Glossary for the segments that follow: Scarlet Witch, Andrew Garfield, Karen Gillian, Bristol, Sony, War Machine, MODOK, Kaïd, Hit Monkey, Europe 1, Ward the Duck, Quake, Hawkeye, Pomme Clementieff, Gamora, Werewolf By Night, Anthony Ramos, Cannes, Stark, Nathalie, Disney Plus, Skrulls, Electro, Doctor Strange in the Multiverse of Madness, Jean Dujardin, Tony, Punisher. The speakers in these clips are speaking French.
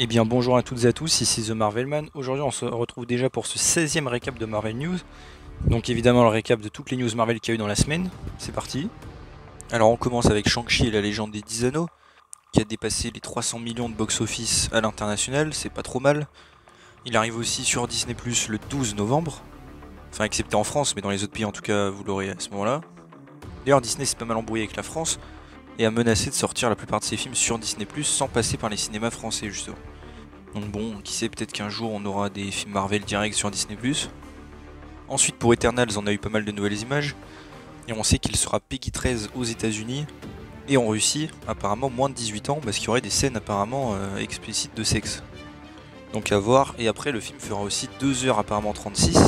Eh bien bonjour à toutes et à tous, ici The Marvelman. Aujourd'hui on se retrouve déjà pour ce 16e récap de Marvel News. Donc évidemment le récap de toutes les news Marvel qu'il y a eu dans la semaine. C'est parti. Alors on commence avec Shang-Chi et la légende des 10 anneaux, qui a dépassé les 300 millions de box-office à l'international, c'est pas trop mal. Il arrive aussi sur Disney Plus le 12 novembre. Enfin excepté en France, mais dans les autres pays en tout cas vous l'aurez à ce moment-là. D'ailleurs Disney s'est pas mal embrouillé avec la France et a menacé de sortir la plupart de ses films sur Disney+, sans passer par les cinémas français justement. Donc bon, qui sait, peut-être qu'un jour on aura des films Marvel direct sur Disney+. Ensuite pour Eternals, on a eu pas mal de nouvelles images, et on sait qu'il sera PEGI 13 aux États-Unis et en Russie, apparemment moins de 18 ans, parce qu'il y aurait des scènes apparemment explicites de sexe. Donc à voir, et après le film fera aussi 2h apparemment 36,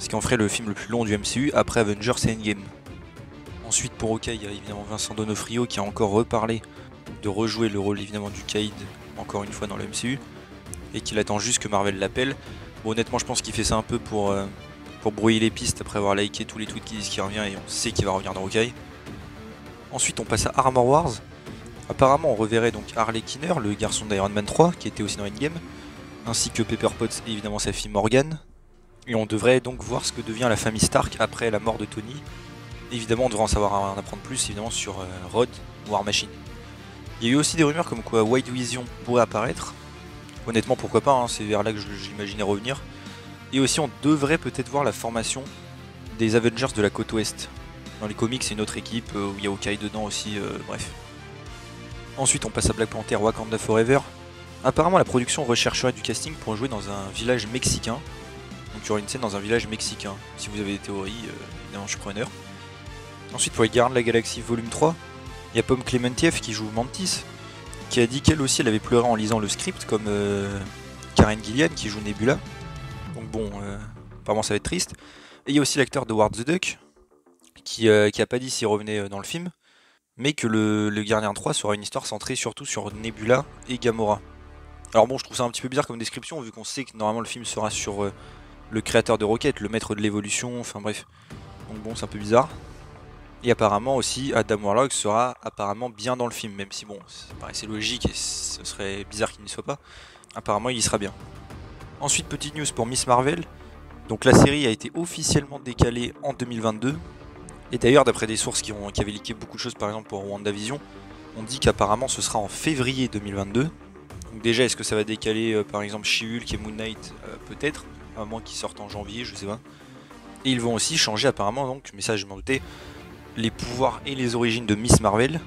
ce qui en ferait le film le plus long du MCU après Avengers Endgame. Ensuite pour Hawkeye, il y a évidemment Vincent Donofrio qui a encore reparlé de rejouer le rôle évidemment du Kaïd encore une fois dans le MCU et qu'il attend juste que Marvel l'appelle. Bon, honnêtement je pense qu'il fait ça un peu pour brouiller les pistes après avoir liké tous les tweets qui disent qu'il revient et on sait qu'il va revenir dans Hawkeye. Ensuite on passe à Armor Wars. Apparemment on reverrait donc Harley Keener, le garçon d'Iron Man 3 qui était aussi dans Endgame, ainsi que Pepper Potts et évidemment sa fille Morgan. Et on devrait donc voir ce que devient la famille Stark après la mort de Tony. Évidemment on devrait en apprendre plus évidemment sur Rod, War Machine. Il y a eu aussi des rumeurs comme quoi White Vision pourrait apparaître. Honnêtement pourquoi pas, hein, c'est vers là que j'imaginais revenir. Et aussi on devrait peut-être voir la formation des Avengers de la côte ouest. Dans les comics c'est une autre équipe où il y a Hawkeye dedans aussi, bref. Ensuite on passe à Black Panther: Wakanda Forever. Apparemment la production rechercherait du casting pour jouer dans un village mexicain. Donc il y aura une scène dans un village mexicain. Si vous avez des théories, évidemment je suis preneur. Ensuite pour les Gardiens de la Galaxie volume 3, il y a Pomme Clementieff qui joue Mantis, qui a dit qu'elle aussi elle avait pleuré en lisant le script, comme Karen Gillian qui joue Nebula. Donc bon, apparemment ça va être triste. Et il y a aussi l'acteur de Ward the Duck, qui a pas dit s'il revenait dans le film, mais que le Gardien 3 sera une histoire centrée surtout sur Nebula et Gamora. Alors bon, je trouve ça un petit peu bizarre comme description, vu qu'on sait que normalement le film sera sur le créateur de Rocket, le maître de l'évolution, enfin bref. Donc bon, c'est un peu bizarre. Et apparemment aussi Adam Warlock sera apparemment bien dans le film, même si bon, ça paraissait logique et ce serait bizarre qu'il n'y soit pas. Apparemment il y sera bien. Ensuite petite news pour Miss Marvel. Donc la série a été officiellement décalée en 2022. Et d'ailleurs d'après des sources qui avaient leaké beaucoup de choses par exemple pour WandaVision, on dit qu'apparemment ce sera en février 2022. Donc déjà est-ce que ça va décaler par exemple She-Hulk et Moon Knight, peut-être, à moins qu'ils sortent en janvier, je sais pas. Et ils vont aussi changer apparemment, donc, mais ça je m'en doutais, les pouvoirs et les origines de Miss Marvel.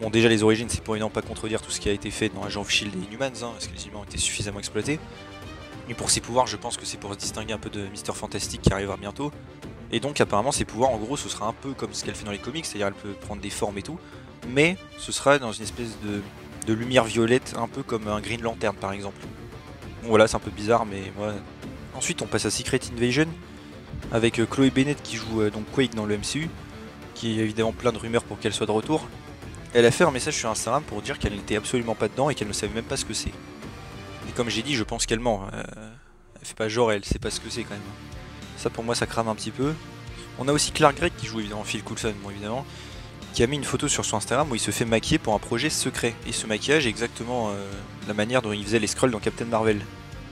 Bon, déjà les origines c'est pour évidemment pas contredire tout ce qui a été fait dans Agents of Shield et Inhumans, hein, parce que les Inhumans ont été suffisamment exploités. Et pour ses pouvoirs je pense que c'est pour se distinguer un peu de Mister Fantastic qui arrivera bientôt. Et donc apparemment ses pouvoirs en gros ce sera un peu comme ce qu'elle fait dans les comics, c'est-à-dire elle peut prendre des formes et tout, mais ce sera dans une espèce de lumière violette, un peu comme un Green Lantern par exemple. Bon voilà, c'est un peu bizarre mais voilà. Ensuite on passe à Secret Invasion, avec Chloé Bennett qui joue donc Quake dans le MCU, qui a évidemment plein de rumeurs pour qu'elle soit de retour. Elle a fait un message sur Instagram pour dire qu'elle n'était absolument pas dedans et qu'elle ne savait même pas ce que c'est. Et comme j'ai dit, je pense qu'elle ment. Elle fait pas genre, elle sait pas ce que c'est quand même. Ça pour moi ça crame un petit peu. On a aussi Clark Gregg qui joue évidemment Phil Coulson, bon, évidemment, qui a mis une photo sur son Instagram où il se fait maquiller pour un projet secret. Et ce maquillage est exactement la manière dont il faisait les Skrulls dans Captain Marvel.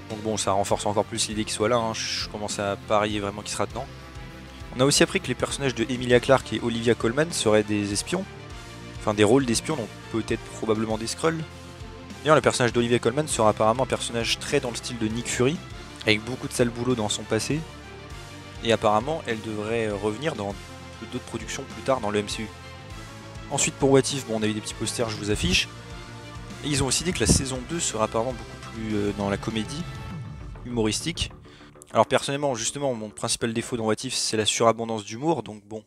Donc bon, ça renforce encore plus l'idée qu'il soit là, hein. Je commence à parier vraiment qu'il sera dedans. On a aussi appris que les personnages de Emilia Clarke et Olivia Colman seraient des espions, enfin des rôles d'espions, donc peut-être probablement des Skrulls. D'ailleurs le personnage d'Olivia Colman sera apparemment un personnage très dans le style de Nick Fury, avec beaucoup de sale boulot dans son passé, et apparemment elle devrait revenir dans d'autres productions plus tard dans le MCU. Ensuite pour What If, bon, on a eu des petits posters, je vous affiche, et ils ont aussi dit que la saison 2 sera apparemment beaucoup plus dans la comédie humoristique. Alors personnellement, justement, mon principal défaut dans What If, c'est la surabondance d'humour, donc bon,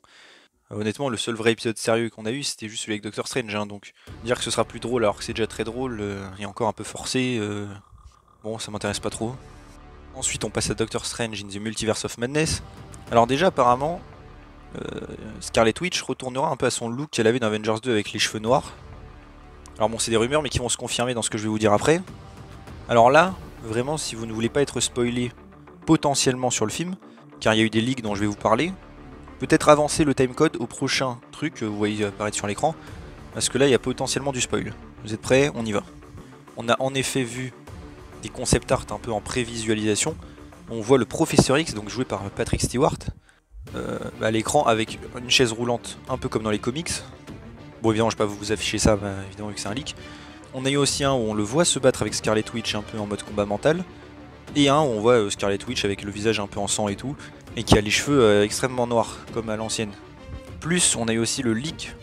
honnêtement, le seul vrai épisode sérieux qu'on a eu, c'était juste celui avec Doctor Strange, hein, donc dire que ce sera plus drôle alors que c'est déjà très drôle, et encore un peu forcé, bon, ça m'intéresse pas trop. Ensuite, on passe à Doctor Strange in the Multiverse of Madness. Alors déjà, apparemment, Scarlet Witch retournera un peu à son look qu'elle avait dans Avengers 2 avec les cheveux noirs. Alors bon, c'est des rumeurs, mais qui vont se confirmer dans ce que je vais vous dire après. Alors là, vraiment, si vous ne voulez pas être spoilé, potentiellement sur le film, car il y a eu des leaks dont je vais vous parler, peut-être avancer le timecode au prochain truc que vous voyez apparaître sur l'écran, parce que là il y a potentiellement du spoil. Vous êtes prêts? On y va. On a en effet vu des concept art un peu en prévisualisation. On voit le professeur X, donc joué par Patrick Stewart, à l'écran avec une chaise roulante, un peu comme dans les comics. Bon, évidemment, je ne vais pas vous afficher ça, bah, évidemment, vu que c'est un leak. On a eu aussi un où on le voit se battre avec Scarlet Witch un peu en mode combat mental. Et un où on voit Scarlet Witch avec le visage un peu en sang et tout, et qui a les cheveux extrêmement noirs, comme à l'ancienne. Plus, on a eu aussi le leak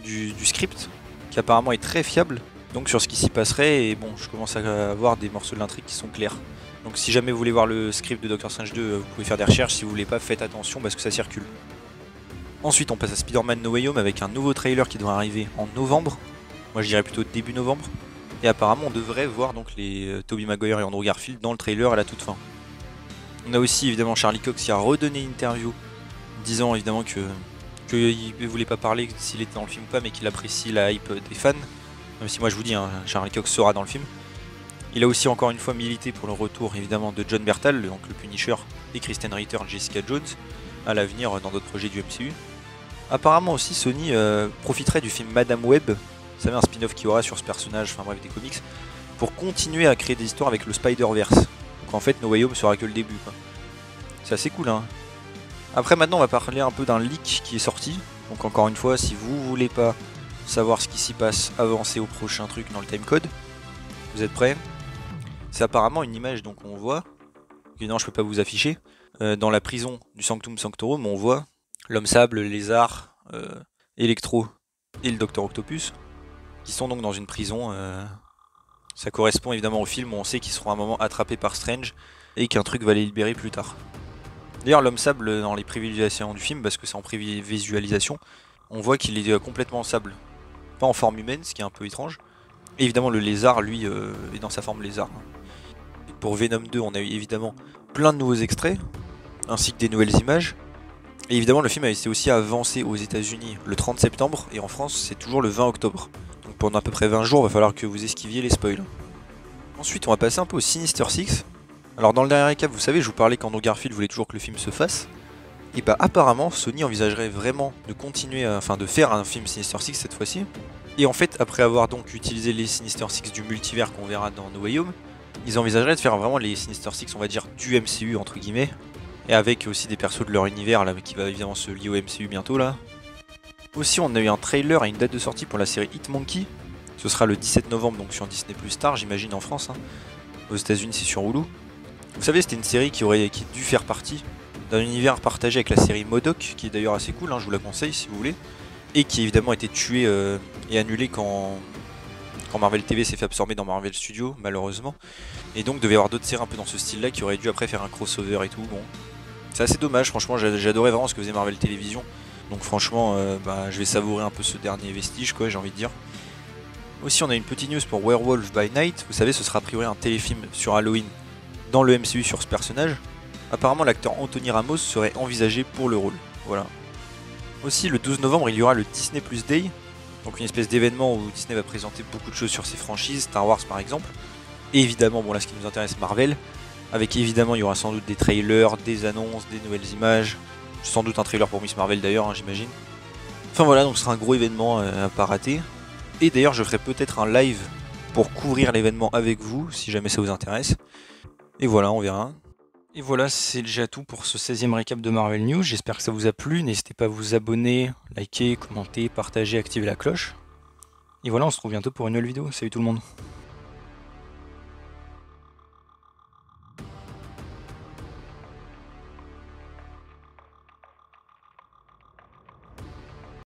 du script, qui apparemment est très fiable, donc sur ce qui s'y passerait, et bon, je commence à avoir des morceaux de l'intrigue qui sont clairs. Donc si jamais vous voulez voir le script de Doctor Strange 2, vous pouvez faire des recherches, si vous voulez pas, faites attention parce que ça circule. Ensuite, on passe à Spider-Man No Way Home avec un nouveau trailer qui devrait arriver en novembre, moi je dirais plutôt début novembre, et apparemment on devrait voir donc les Tobey Maguire et Andrew Garfield dans le trailer à la toute fin. On a aussi évidemment Charlie Cox qui a redonné une interview, disant évidemment qu'il ne voulait pas parler s'il était dans le film ou pas, mais qu'il apprécie la hype des fans, même si moi je vous dis, hein, Charlie Cox sera dans le film. Il a aussi encore une fois milité pour le retour évidemment de John Bertal, donc le Punisher, et Kristen Ritter, Jessica Jones, à l'avenir dans d'autres projets du MCU. Apparemment aussi Sony profiterait du film Madame Web, vous savez, un spin-off qu'il y aura sur ce personnage, enfin bref des comics, pour continuer à créer des histoires avec le Spider-Verse. Donc en fait No Way Home sera que le début, quoi. C'est assez cool, hein. Après maintenant on va parler un peu d'un leak qui est sorti, donc encore une fois si vous voulez pas savoir ce qui s'y passe, avancez au prochain truc dans le timecode. Vous êtes prêts? C'est apparemment une image, donc on voit, et non je peux pas vous afficher, dans la prison du Sanctum Sanctorum on voit l'homme sable, le lézard, Electro et le Docteur Octopus, qui sont donc dans une prison, ça correspond évidemment au film où on sait qu'ils seront à un moment attrapés par Strange et qu'un truc va les libérer plus tard. D'ailleurs l'homme sable dans les prévisualisations du film, parce que c'est en prévisualisation, on voit qu'il est complètement sable, pas en forme humaine, ce qui est un peu étrange. Et évidemment le lézard lui est dans sa forme lézard. Et pour Venom 2 on a eu évidemment plein de nouveaux extraits, ainsi que des nouvelles images. Et évidemment le film a été aussi avancé aux États-Unis le 30 septembre et en France c'est toujours le 20 octobre. Donc pendant à peu près 20 jours il va falloir que vous esquiviez les spoils. Ensuite on va passer un peu au Sinister Six. Alors dans le dernier récap, vous savez, je vous parlais qu'Andrew Garfield voulait toujours que le film se fasse. Et bah apparemment Sony envisagerait vraiment de continuer, enfin de faire un film Sinister Six cette fois-ci. Et en fait après avoir donc utilisé les Sinister Six du multivers qu'on verra dans No Way Home, ils envisageraient de faire vraiment les Sinister Six, on va dire, du MCU entre guillemets. Et avec aussi des persos de leur univers là, qui va évidemment se lier au MCU bientôt là. Aussi on a eu un trailer et une date de sortie pour la série Hitmonkey. Ce sera le 17 novembre donc sur Disney Plus Star, j'imagine en France, hein. Aux États-Unis c'est sur Hulu. Vous savez, c'était une série qui a dû faire partie d'un univers partagé avec la série MODOK, qui est d'ailleurs assez cool, hein, je vous la conseille si vous voulez, et qui évidemment a été tuée et annulée quand Marvel TV s'est fait absorber dans Marvel Studios, malheureusement. Et donc, devait y avoir d'autres séries un peu dans ce style-là qui auraient dû après faire un crossover et tout. Bon, c'est assez dommage, franchement, j'adorais vraiment ce que faisait Marvel Télévision. Donc, franchement, je vais savourer un peu ce dernier vestige, quoi, j'ai envie de dire. Aussi, on a une petite news pour Werewolf by Night. Vous savez, ce sera a priori un téléfilm sur Halloween dans le MCU sur ce personnage. Apparemment l'acteur Anthony Ramos serait envisagé pour le rôle, voilà. Aussi le 12 novembre il y aura le Disney Plus Day, donc une espèce d'événement où Disney va présenter beaucoup de choses sur ses franchises, Star Wars par exemple, et évidemment, bon là ce qui nous intéresse, Marvel, avec évidemment il y aura sans doute des trailers, des annonces, des nouvelles images, sans doute un trailer pour Miss Marvel d'ailleurs, hein, j'imagine. Enfin voilà, donc ce sera un gros événement à pas rater, et d'ailleurs je ferai peut-être un live pour couvrir l'événement avec vous, si jamais ça vous intéresse. Et voilà, on verra. Et voilà, c'est déjà tout pour ce 16e récap de Marvel News. J'espère que ça vous a plu. N'hésitez pas à vous abonner, liker, commenter, partager, activer la cloche. Et voilà, on se retrouve bientôt pour une nouvelle vidéo. Salut tout le monde.